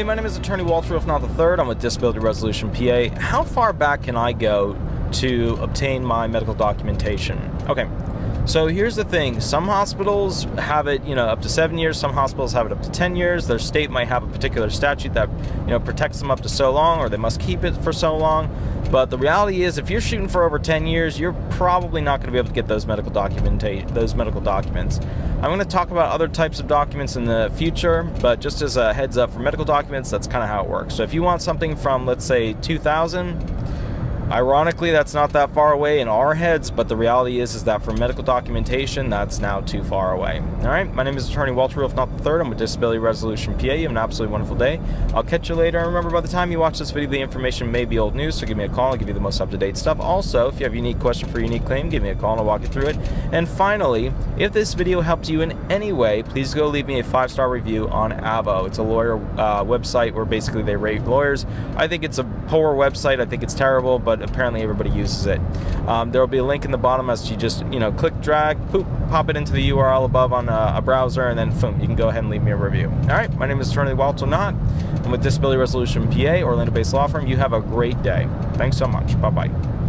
Hey, my name is Attorney Walter Rudolph Hnot III. I'm with Disability Resolution PA. How far back can I go to obtain my medical documentation? Okay, so here's the thing. Some hospitals have it, up to 7 years. Some hospitals have it up to 10 years. Their state might have a particular statute that, protects them up to so long, or they must keep it for so long. But the reality is, if you're shooting for over 10 years, you're probably not going to be able to get those medical documents. I'm going to talk about other types of documents in the future, but just as a heads up for medical documents, that's kind of how it works. So if you want something from, let's say, 2000, ironically, that's not that far away in our heads, but the reality is that for medical documentation, that's now too far away. All right, my name is Attorney Walter Rudolph Hnot III. I'm with Disability Resolution PA. You have an absolutely wonderful day. I'll catch you later. And remember, by the time you watch this video, the information may be old news, so give me a call. I'll give you the most up-to-date stuff. Also, if you have a unique question for a unique claim, give me a call and I'll walk you through it. And finally, if this video helped you in any way, please go leave me a 5-star review on Avvo. It's a lawyer website where basically they rate lawyers. I think it's a poor website. I think it's terrible, but apparently everybody uses it. There will be a link in the bottom as you just, click, drag, poop, pop it into the URL above on a browser, and then boom, you can go ahead and leave me a review. All right, my name is Attorney Walter Hnot. I'm with Disability Resolution PA, Orlando-based law firm. You have a great day. Thanks so much. Bye-bye.